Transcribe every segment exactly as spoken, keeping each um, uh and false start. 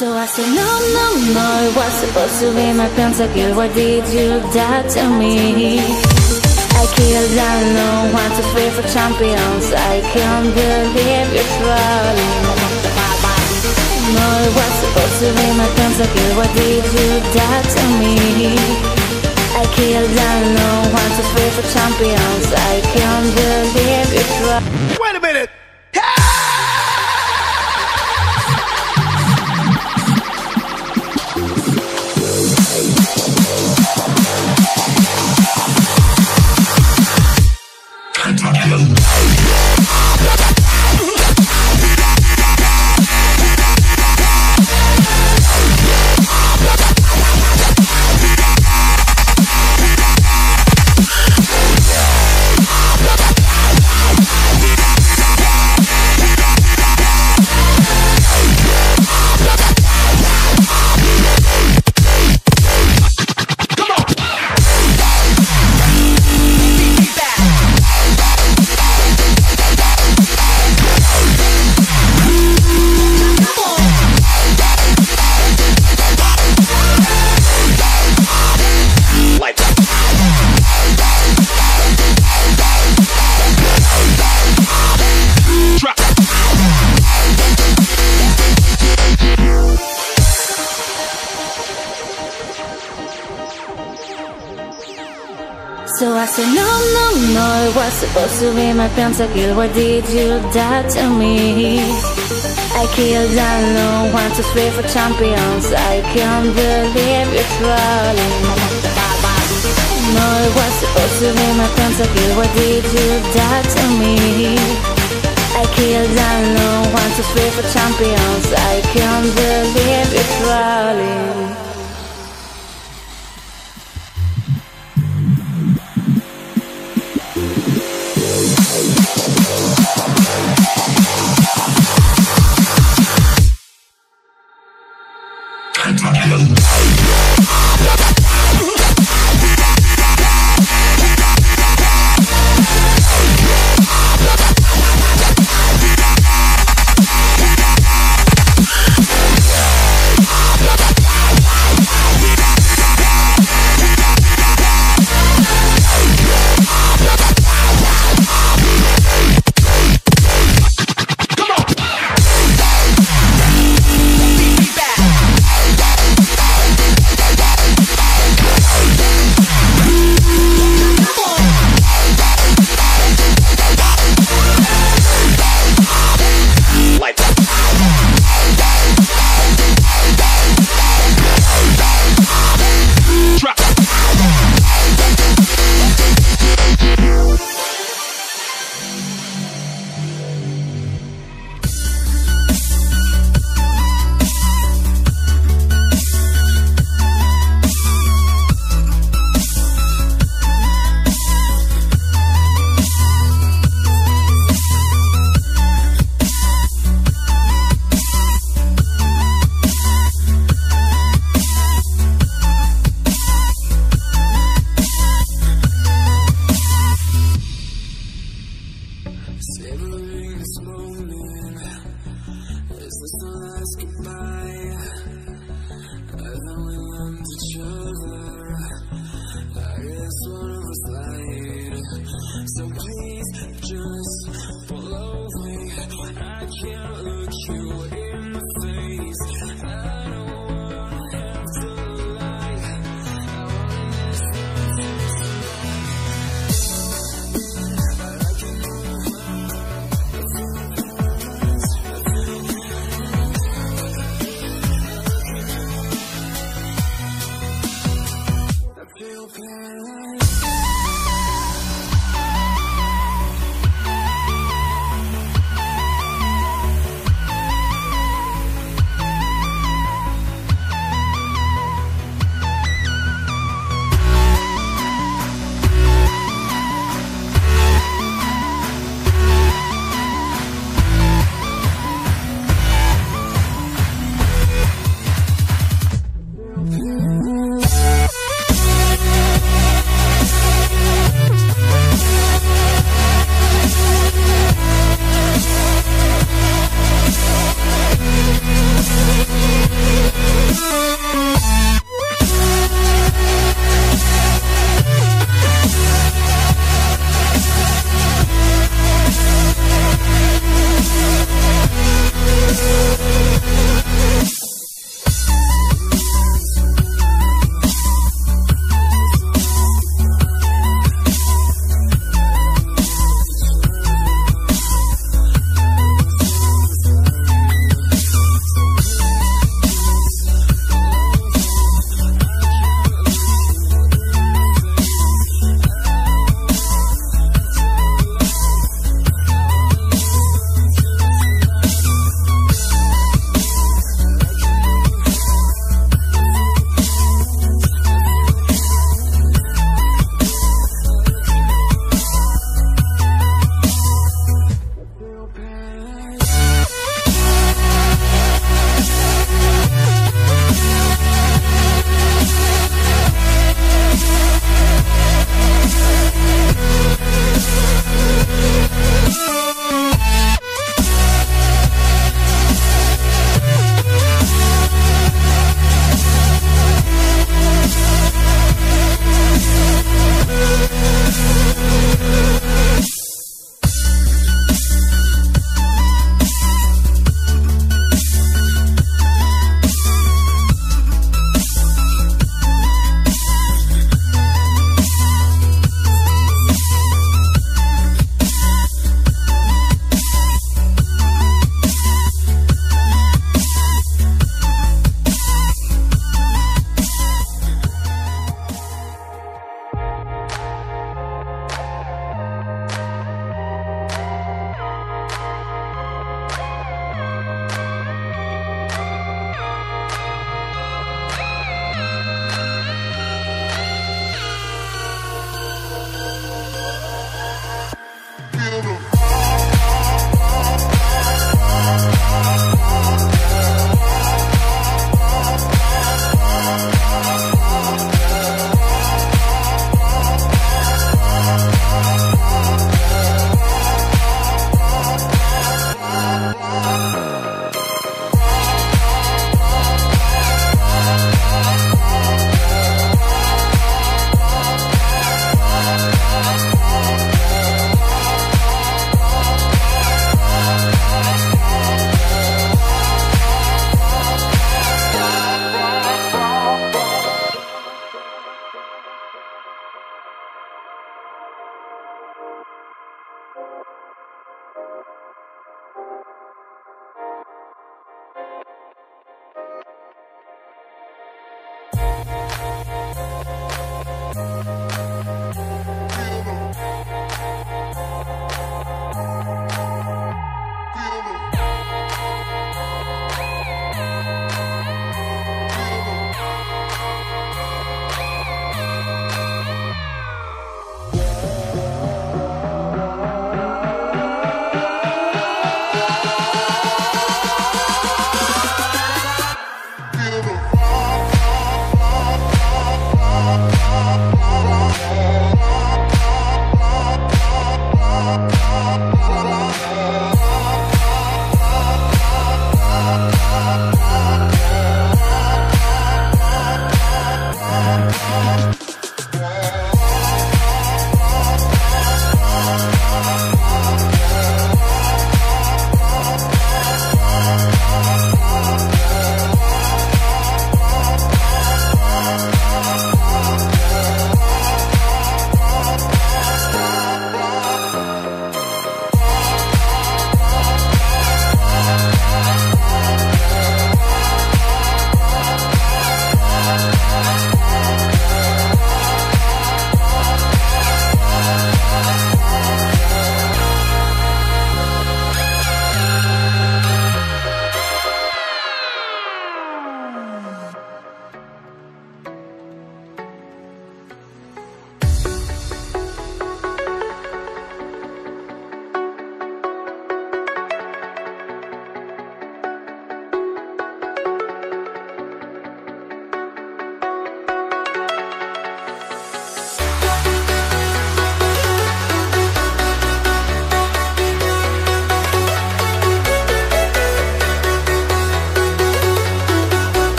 So I said, no, no, no, it was supposed to be my plan. So girl, why did you do that to me? I killed down, no one to free for champions. I can't believe you're falling. No, it was supposed to be my plan. So girl, why did you do that to me? I killed down, no one to free for champions. I can't believe you're falling. Wait a minute! So I said, no, no, no, it was supposed to be my plan. So girl, why did you do that to me? I killed down, no one to free for champions. I can't believe you're falling. No, it was supposed to be my plan. So girl, why did you do that to me? I killed down, no one to free for champions. I can't believe you're falling.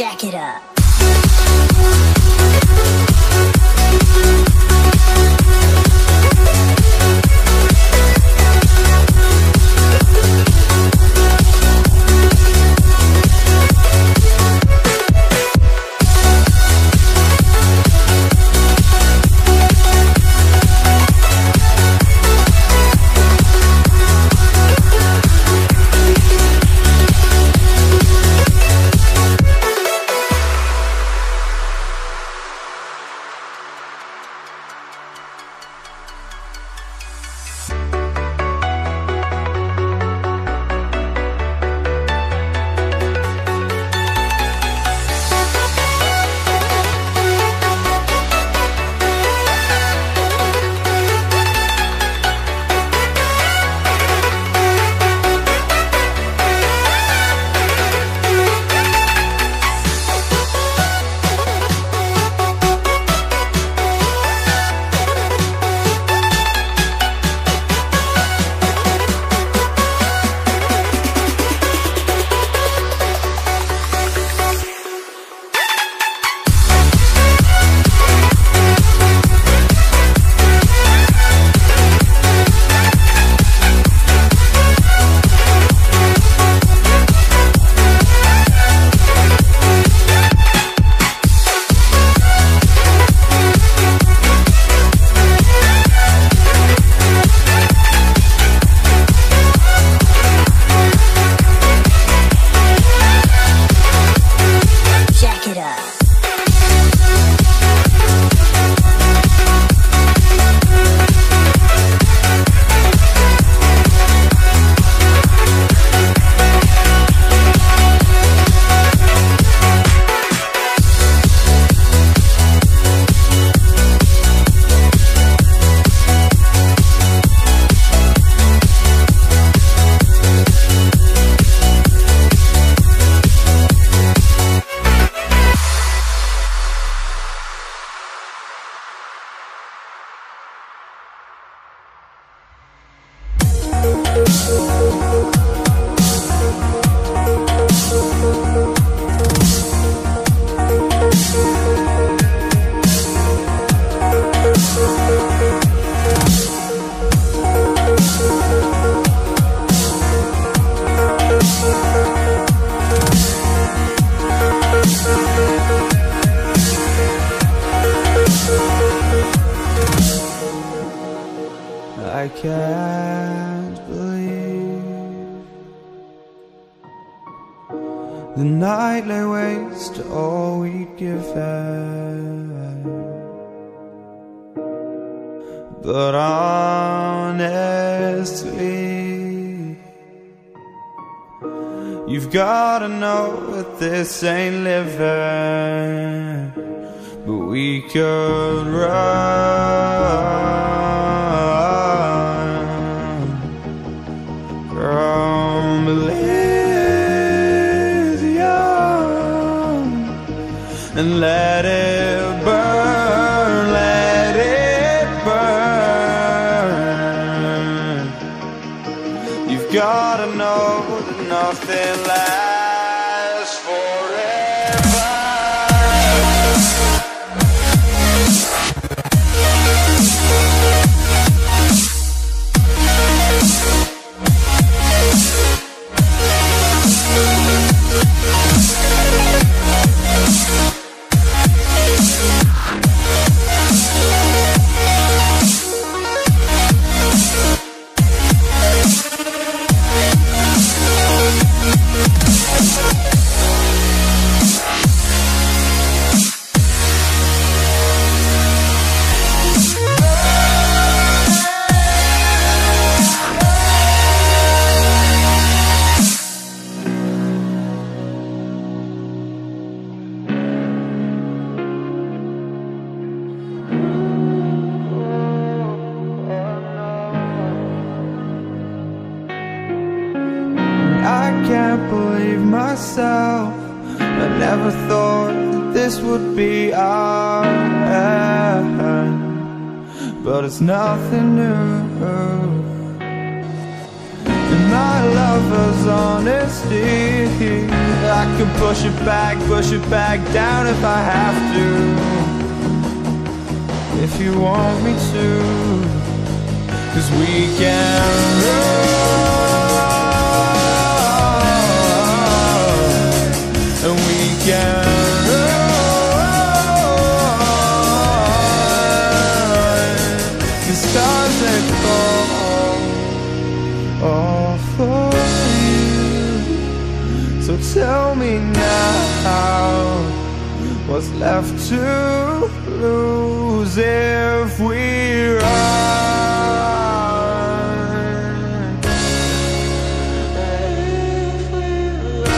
jack it up. This ain't living, but we could run from Elysium and let it burn, let it burn. You've gotta know that nothing lasts. It's nothing new, and I love his honesty. I can push it back, push it back down if I have to, if you want me to, 'cause we can run. Tell me now, what's left to lose if we run? If we run,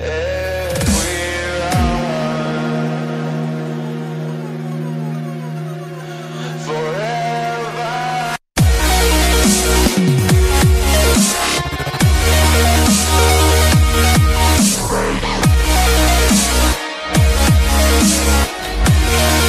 if we run forever. We'll be right back.